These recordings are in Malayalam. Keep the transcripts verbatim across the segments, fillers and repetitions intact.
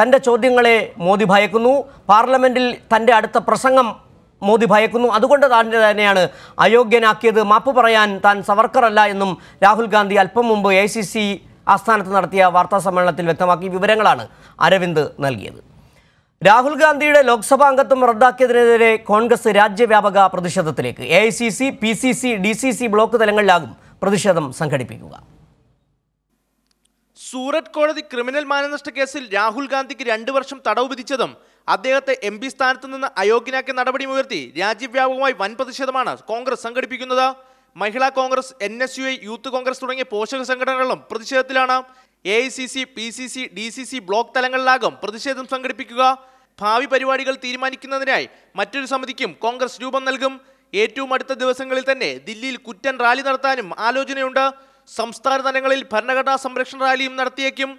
തൻ്റെ ചോദ്യങ്ങളെ മോദി ഭയക്കുന്നു, പാർലമെൻറ്റിൽ തൻ്റെ അടുത്ത പ്രസംഗം മോദി ഭയക്കുന്നു. അതുകൊണ്ട് താൻ തന്നെയാണ് അയോഗ്യനാക്കിയത്, മാപ്പ് പറയാൻ താൻ സവർക്കറല്ല എന്നും രാഹുൽ ഗാന്ധി അല്പം മുമ്പ് എ സി സി ആസ്ഥാനത്ത് നടത്തിയ വാർത്താ സമ്മേളനത്തിൽ വ്യക്തമാക്കി. വിവരങ്ങളാണ് അരവിന്ദ് നൽകിയത്. രാഹുൽ ഗാന്ധിയുടെ ലോക്സഭാ അംഗത്വം റദ്ദാക്കിയതിനെതിരെ കോൺഗ്രസ് രാജ്യവ്യാപക പ്രതിഷേധത്തിലേക്ക്. A I C C, P C C, D C C block തലങ്ങളിലാകും പ്രതിഷേധം സംഘടിപ്പിക്കുക. സൂററ്റ് കോടതി ക്രിമിനൽ മാനനഷ്ട കേസിൽ രാഹുൽ ഗാന്ധിക്ക് രണ്ടു വർഷം തടവ് വിധിച്ചതും അദ്ദേഹത്തെ എം പി സ്ഥാനത്ത് നിന്ന് അയോഗ്യനാക്കിയ നടപടിയും ഉയർത്തി രാജ്യവ്യാപകമായി വൻ പ്രതിഷേധമാണ് കോൺഗ്രസ് സംഘടിപ്പിക്കുന്നത്. Mahila Congress, N S U I, youth Congress തുടങ്ങിയ പോഷക സംഘടനകളും പ്രതിഷേധത്തിലാണ്. A I C C, P C C, D C C block തലങ്ങളിലാകും പ്രതിഷേധം സംഘടിപ്പിക്കുക. ഭാവി പരിപാടികൾ തീരുമാനിക്കുന്നതിനായി മറ്റൊരു സമിതിക്കും കോൺഗ്രസ് രൂപം നൽകും. ഏറ്റവും അടുത്ത ദിവസങ്ങളിൽ തന്നെ ദില്ലിയിൽ കുറ്റൻ റാലി നടത്താനും ആലോചനയുണ്ട്. സംസ്ഥാന തലങ്ങളിൽ ഭരണഘടനാ സംരക്ഷണ റാലിയും നടത്തിയേക്കും.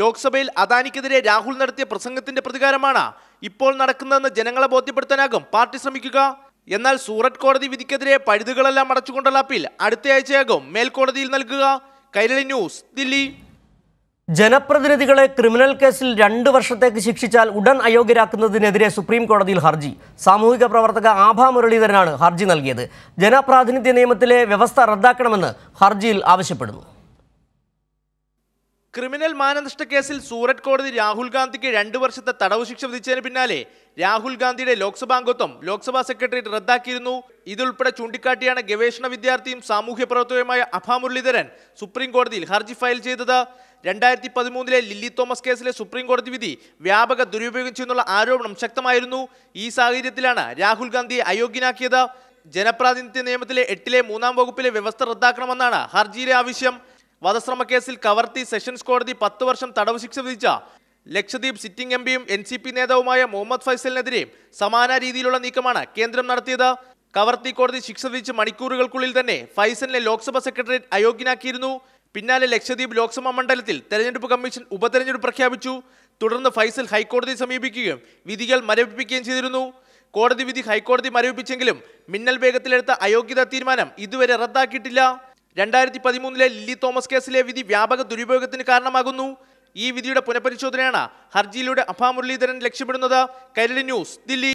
ലോക്സഭയിൽ അദാനിക്കെതിരെ രാഹുൽ നടത്തിയ പ്രസംഗത്തിന്റെ പ്രതികാരമാണ് ഇപ്പോൾ നടക്കുന്നതെന്ന് ജനങ്ങളെ ബോധ്യപ്പെടുത്താനാകും പാർട്ടി ശ്രമിക്കുക. എന്നാൽ സൂററ്റ് കോടതി വിധിക്കെതിരെ പഴുതുകളെല്ലാം അടച്ചുകൊണ്ടുള്ള അപ്പീൽ അടുത്തയാഴ്ചയാകും മേൽക്കോടതിയിൽ നൽകുക. കൈരളി ന്യൂസ്, ദില്ലി. ജനപ്രതിനിധികളെ ക്രിമിനൽ കേസിൽ രണ്ടു വർഷത്തേക്ക് ശിക്ഷിച്ചാൽ ഉടൻ അയോഗ്യരാക്കുന്നതിനെതിരെ സുപ്രീം കോടതിയിൽ ഹർജി. സാമൂഹിക പ്രവർത്തക ആഭാ മുരളീധരനാണ് ഹർജി നൽകിയത്. ജനപ്രാതിനിധ്യ നിയമത്തിലെ വ്യവസ്ഥ റദ്ദാക്കണമെന്ന് ഹർജിയിൽ ആവശ്യപ്പെടുന്നു. ക്രിമിനൽ മാനനഷ്ട കേസിൽ സൂററ്റ് കോടതി രാഹുൽ ഗാന്ധിക്ക് രണ്ടു വർഷത്തെ തടവ് ശിക്ഷ വിധിച്ചതിന് പിന്നാലെ രാഹുൽ ഗാന്ധിയുടെ ലോക്സഭാംഗത്വം ലോക്സഭാ സെക്രട്ടേറിയറ്റ് റദ്ദാക്കിയിരുന്നു. ഇതുൾപ്പെടെ ചൂണ്ടിക്കാട്ടിയാണ് ഗവേഷണ വിദ്യാർത്ഥിയും സാമൂഹ്യ പ്രവർത്തകയുമായ അഭാ മുരളീധരൻ സുപ്രീം കോടതിയിൽ ഹർജി ഫയൽ ചെയ്തത്. രണ്ടായിരത്തി പതിമൂന്നിലെ ലില്ലി തോമസ് കേസിലെ സുപ്രീം കോടതി വിധി വ്യാപക ദുരുപയോഗം ചെയ്യുന്നുള്ള ആരോപണം ശക്തമായിരുന്നു. ഈ സാഹചര്യത്തിലാണ് രാഹുൽ ഗാന്ധിയെ അയോഗ്യനാക്കിയത്. ജനപ്രാതിനിധ്യ നിയമത്തിലെ എട്ടിലെ മൂന്നാം വകുപ്പിലെ വ്യവസ്ഥ റദ്ദാക്കണമെന്നാണ് ഹർജിയിലെ ആവശ്യം. വധശ്രമ കേസിൽ കവർത്തി സെഷൻസ് കോടതി പത്ത് വർഷം തടവ് ശിക്ഷ വിധിച്ച ലക്ഷദ്വീപ് സിറ്റിംഗ് എം പിയും എൻ സി പി നേതാവുമായ മുഹമ്മദ് ഫൈസലിനെതിരെയും സമാന രീതിയിലുള്ള നീക്കമാണ് കേന്ദ്രം നടത്തിയത്. കവർത്തി കോടതി ശിക്ഷ വിധിച്ച് മണിക്കൂറുകൾക്കുള്ളിൽ തന്നെ ഫൈസലിനെ ലോക്സഭാ സെക്രട്ടേറിയറ്റ് അയോഗ്യനാക്കിയിരുന്നു. പിന്നാലെ ലക്ഷദ്വീപ് ലോക്സഭാ മണ്ഡലത്തിൽ തെരഞ്ഞെടുപ്പ് കമ്മീഷൻ ഉപതെരഞ്ഞെടുപ്പ് പ്രഖ്യാപിച്ചു. തുടർന്ന് ഫൈസൽ ഹൈക്കോടതിയെ സമീപിക്കുകയും വിധികൾ മരവിപ്പിക്കുകയും ചെയ്തിരുന്നു. കോടതി വിധി ഹൈക്കോടതി മരവിപ്പിച്ചെങ്കിലും മിന്നൽ വേഗത്തിലെടുത്ത അയോഗ്യതാ തീരുമാനം ഇതുവരെ റദ്ദാക്കിയിട്ടില്ല. രണ്ടായിരത്തി പതിമൂന്നിലെ ലില്ലി തോമസ് കേസിലെ വിധി വ്യാപക ദുരുപയോഗത്തിന് കാരണമാകുന്നു. ഈ വിധിയുടെ പുനഃപരിശോധനയാണ് ഹർജിയിലൂടെ അഭാ മുരളീധരൻ ലക്ഷ്യമിടുന്നത്. കൈരളി ന്യൂസ്, ദില്ലി.